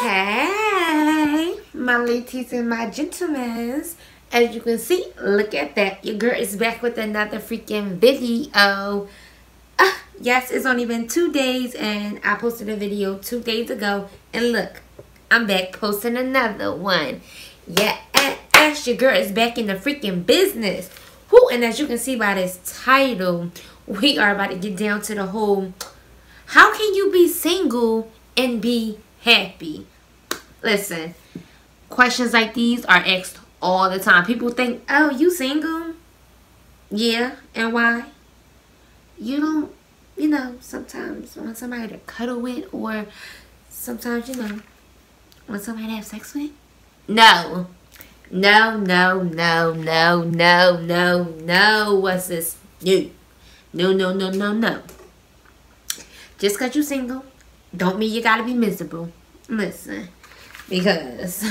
Hey, my ladies and my gentlemen, as you can see, look at that, your girl is back with another freaking video. Yes, it's only been 2 days and I posted a video 2 days ago, and look, I'm back posting another one. Yeah, and your girl is back in the freaking business. Whoo, and as you can see by this title, we are about to get down to the whole how can you be single and be happy. Listen, questions like these are asked all the time. People think, oh, you single? Yeah, and why? You don't, you know, sometimes want somebody to cuddle with, or sometimes, you know, want somebody to have sex with? No. No, no, no, no, no, no, no. What's this? No. No, no, no, no, no. Just because you're single don't mean you gotta be miserable. Listen, because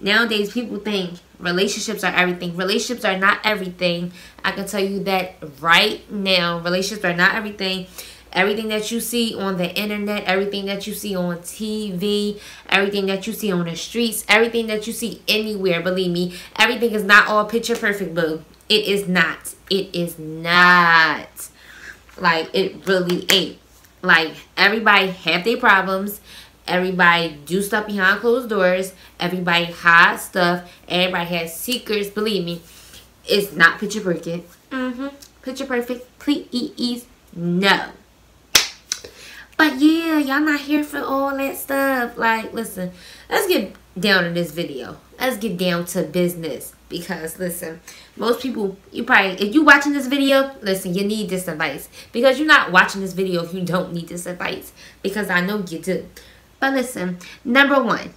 nowadays people think relationships are everything. Relationships are not everything. I can tell you that right now. Relationships are not everything. Everything that you see on the internet, everything that you see on TV, everything that you see on the streets, everything that you see anywhere, believe me, everything is not all picture perfect, boo. It is not. It is not. Like, it really ain't. Like, everybody have their problems. Everybody do stuff behind closed doors. Everybody hide stuff. Everybody has secrets. Believe me, it's not picture perfect. Picture perfect. Please, no. But yeah, y'all not here for all that stuff. Like, listen, let's get down to this video. Let's get down to business. Because, listen, most people, you probably, if you watching this video, listen, you need this advice. Because you're not watching this video if you don't need this advice. Because I know you do. But listen, number one,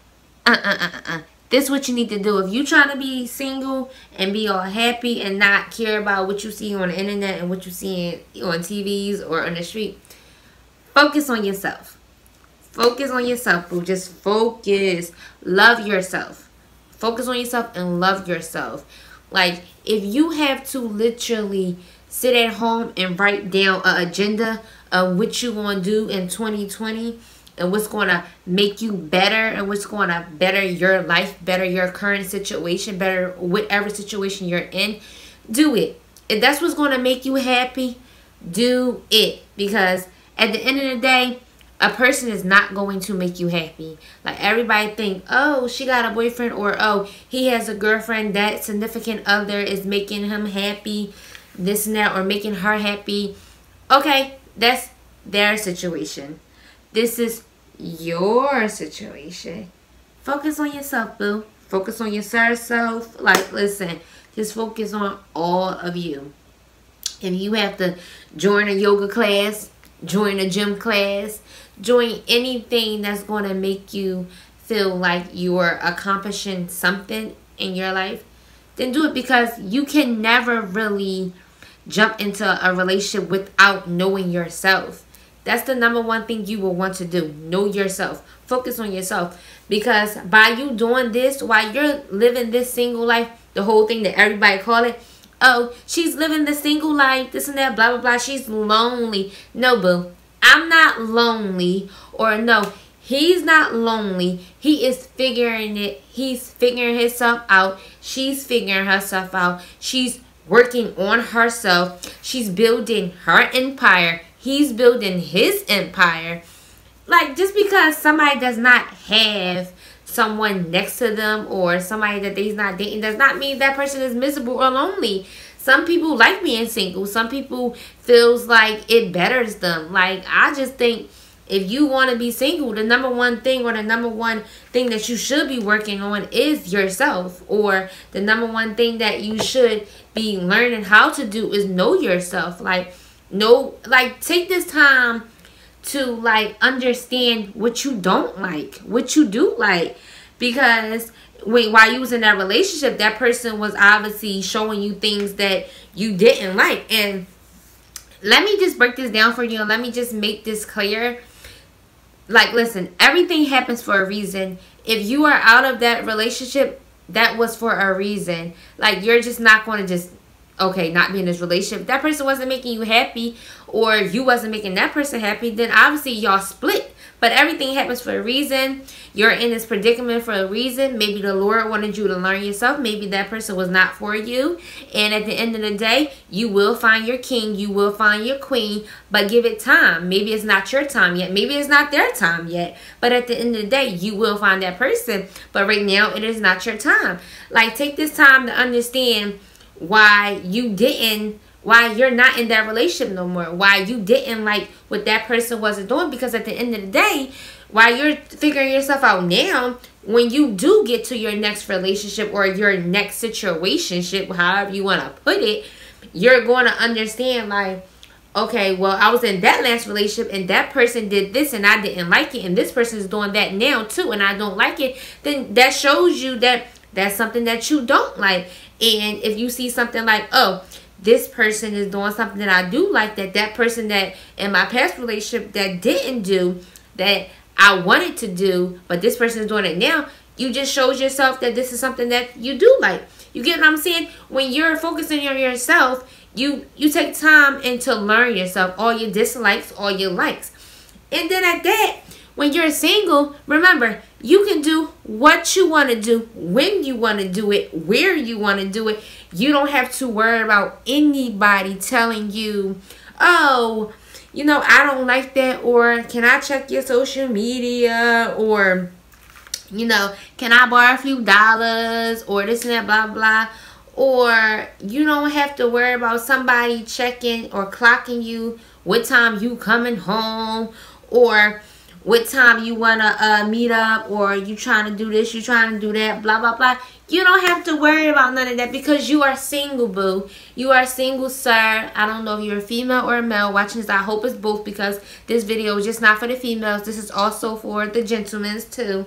this is what you need to do. If you trying to be single and be all happy and not care about what you see on the internet and what you see on TVs or on the street, focus on yourself. Focus on yourself, boo. Just focus. Love yourself. Focus on yourself and love yourself. Like, if you have to literally sit at home and write down an agenda of what you want to do in 2020 and what's going to make you better and what's going to better your life, better your current situation, better whatever situation you're in, do it. If that's what's going to make you happy, do it. Because at the end of the day, a person is not going to make you happy. Like, everybody think, oh, she got a boyfriend, or oh, he has a girlfriend, that significant other is making him happy, this and that, or making her happy. Okay, that's their situation. This is your situation. Focus on yourself, boo. Focus on yourself. Like, listen, just focus on all of you. If you have to join a yoga class, join a gym class, join anything that's going to make you feel like you're accomplishing something in your life, then do it. Because you can never really jump into a relationship without knowing yourself. That's the number one thing you will want to do. Know yourself. Focus on yourself. Because by you doing this, while you're living this single life, the whole thing that everybody call it, oh, she's living the single life, this and that, blah, blah, blah. She's lonely. No, boo. I'm not lonely. Or no, he's not lonely. He is figuring it. He's figuring himself out. She's figuring herself out. She's working on herself. She's building her empire. He's building his empire. Like, just because somebody does not have someone next to them or somebody that they's not dating does not mean that person is miserable or lonely. Some people like being single. Some people feels like it betters them. Like, I just think if you want to be single, the number one thing, or the number one thing that you should be working on is yourself. Or the number one thing that you should be learning how to do is know yourself. Like, know, like, take this time to, like, understand what you don't like, what you do like. Because while you was in that relationship, that person was obviously showing you things that you didn't like. And let me just break this down for you, and let me just make this clear. Like, listen, everything happens for a reason. If you are out of that relationship, that was for a reason. Like, you're just not going to just okay, not being in this relationship, that person wasn't making you happy or you wasn't making that person happy, then obviously y'all split. But everything happens for a reason. You're in this predicament for a reason. Maybe the Lord wanted you to learn yourself. Maybe that person was not for you. And at the end of the day, you will find your king. You will find your queen. But give it time. Maybe it's not your time yet. Maybe it's not their time yet. But at the end of the day, you will find that person. But right now, it is not your time. Like, take this time to understand why you didn't, why you're not in that relationship no more, why you didn't like what that person wasn't doing. Because at the end of the day, while you're figuring yourself out now, when you do get to your next relationship or your next situationship, however you want to put it, you're going to understand, like, okay, well, I was in that last relationship and that person did this and I didn't like it, and this person is doing that now too and I don't like it. Then that shows you that that's something that you don't like. And if you see something like, oh, this person is doing something that I do like, that person that in my past relationship that didn't do, that I wanted to do, but this person is doing it now, you just shows yourself that this is something that you do like. You get what I'm saying? When you're focusing on yourself, you take time and to learn yourself, all your dislikes, all your likes. And then at that, when you're single, remember, you can do what you want to do, when you want to do it, where you want to do it. You don't have to worry about anybody telling you, oh, you know, I don't like that, or can I check your social media, or, you know, can I borrow a few dollars, or this and that, blah, blah. Or you don't have to worry about somebody checking or clocking you what time you coming home, or what time you want to meet up, or you trying to do this, you trying to do that, blah, blah, blah. You don't have to worry about none of that because you are single, boo. You are single, sir. I don't know if you're a female or a male watching this. I hope it's both, because this video is just not for the females. This is also for the gentlemen, too,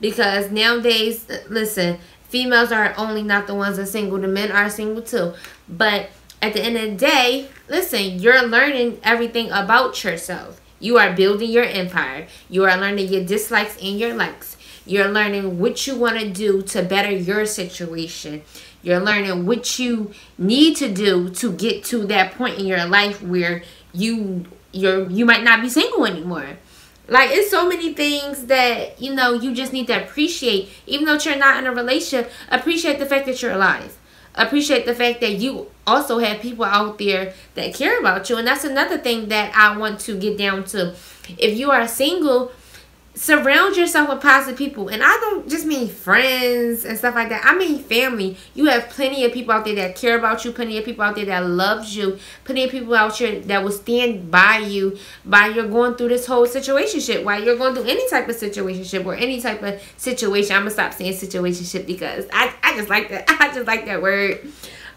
because nowadays, listen, females are only not the ones that are single. The men are single, too. But at the end of the day, listen, you're learning everything about yourself. You are building your empire. You are learning your dislikes and your likes. You're learning what you want to do to better your situation. You're learning what you need to do to get to that point in your life where you might not be single anymore. Like, it's so many things that, you know, you just need to appreciate. Even though you're not in a relationship, appreciate the fact that you're alive. Appreciate the fact that you also have people out there that care about you. And that's another thing that I want to get down to. If you are single, surround yourself with positive people. And I don't just mean friends and stuff like that. I mean family. You have plenty of people out there that care about you. Plenty of people out there that loves you. Plenty of people out there that will stand by you while you're going through this whole situationship. While you're going through any type of situationship or any type of situation. I'm going to stop saying situationship because I just like that. I just like that word.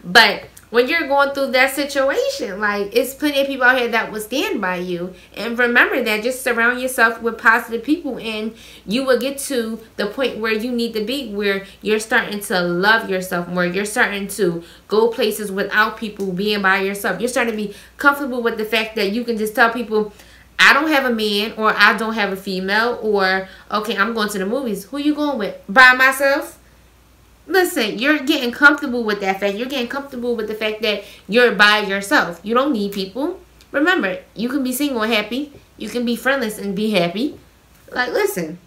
But when you're going through that situation, like, it's plenty of people out here that will stand by you. And remember that. Just surround yourself with positive people and you will get to the point where you need to be, where you're starting to love yourself more. You're starting to go places without people, being by yourself. You're starting to be comfortable with the fact that you can just tell people, I don't have a man, or I don't have a female, or, okay, I'm going to the movies. Who you going with? By myself? Listen, you're getting comfortable with that fact. You're getting comfortable with the fact that you're by yourself. You don't need people. Remember, you can be single and happy. You can be friendless and be happy. Like, listen.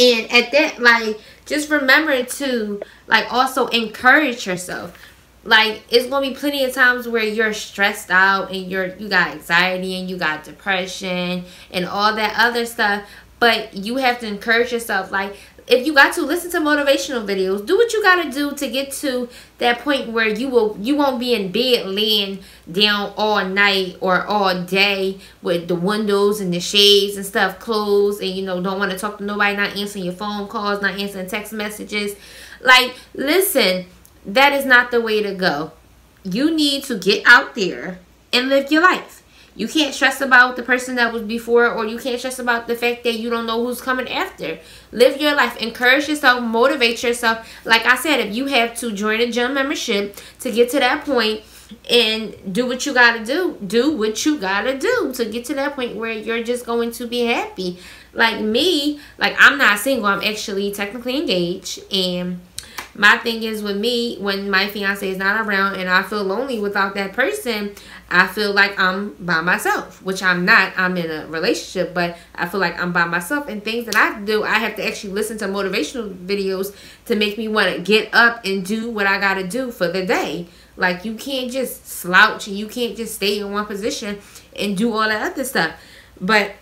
And at that, like, just remember to, like, also encourage yourself. Like, it's going to be plenty of times where you're stressed out and you got anxiety and you got depression and all that other stuff. But you have to encourage yourself. Like, if you got to, listen to motivational videos. Do what you got to do to get to that point where you won't be in bed laying down all night or all day with the windows and the shades and stuff closed, and, you know, don't want to talk to nobody, not answering your phone calls, not answering text messages. Like, listen, that is not the way to go. You need to get out there and live your life. You can't stress about the person that was before, or you can't stress about the fact that you don't know who's coming after. Live your life. Encourage yourself. Motivate yourself. Like I said, if you have to join a gym membership to get to that point and do what you got to do, do what you got to do to get to that point where you're just going to be happy. Like me, like, I'm not single. I'm actually technically engaged, and My thing is with me, when my fiance is not around and I feel lonely without that person, I feel like I'm by myself, which I'm not. I'm in a relationship, but I feel like I'm by myself. And things that I do, I have to actually listen to motivational videos to make me want to get up and do what I got to do for the day. Like, you can't just slouch and you can't just stay in one position and do all that other stuff. But,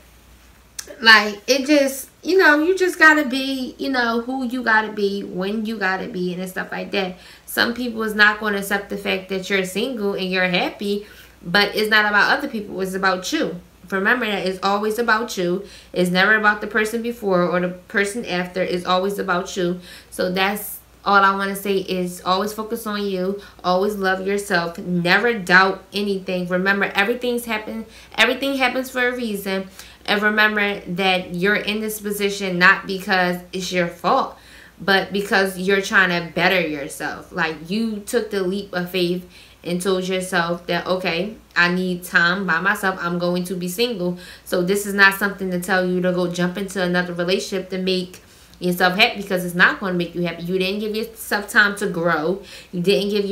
like, it just, you know, you just got to be, you know, who you got to be, when you got to be, and stuff like that. Some people is not going to accept the fact that you're single and you're happy, but it's not about other people. It's about you. Remember that it's always about you. It's never about the person before or the person after. It's always about you. So that's all I want to say is always focus on you. Always love yourself. Never doubt anything. Remember, everything happens for a reason. And remember that you're in this position not because it's your fault, but because you're trying to better yourself. Like, you took the leap of faith and told yourself that, okay, I need time by myself. I'm going to be single. So this is not something to tell you to go jump into another relationship to make yourself happy, because it's not going to make you happy. You didn't give yourself time to grow. You didn't give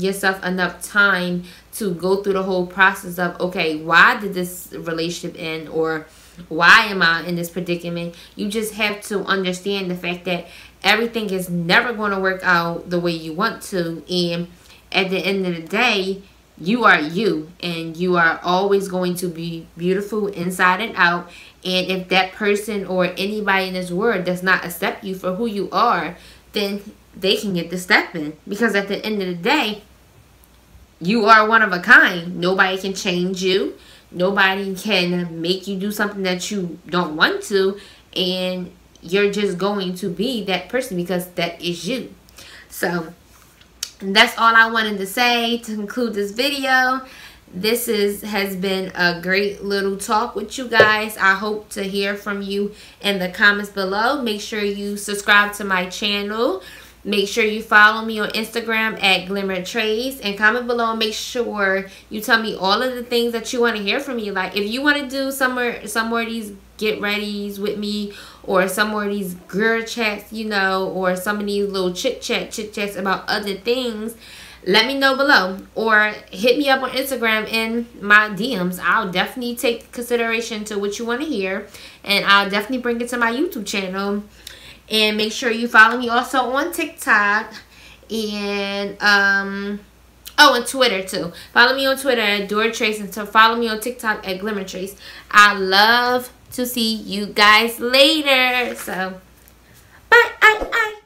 yourself enough time to go through the whole process of, okay, why did this relationship end, or why am I in this predicament? You just have to understand the fact that everything is never going to work out the way you want to, and at the end of the day, you are you, and you are always going to be beautiful inside and out. And if that person or anybody in this world does not accept you for who you are, then they can get the step in. Because at the end of the day, you are one of a kind. Nobody can change you. Nobody can make you do something that you don't want to. And you're just going to be that person because that is you. So, and that's all I wanted to say to conclude this video. This has been a great little talk with you guys. I hope to hear from you in the comments below. Make sure you subscribe to my channel. Make sure you follow me on Instagram at GlimmerTrace, and comment below. Make sure you tell me all of the things that you want to hear from me. Like, if you want to do some more of these get readies with me, or some more of these girl chats, you know, or some of these little chit chats about other things, let me know below, or hit me up on Instagram in my DMs. I'll definitely take consideration to what you want to hear, and I'll definitely bring it to my YouTube channel. And make sure you follow me also on TikTok and and Twitter too. Follow me on Twitter at DoraTrace, and so follow me on TikTok at GlimmerTrace. I love to see you guys later. So, bye.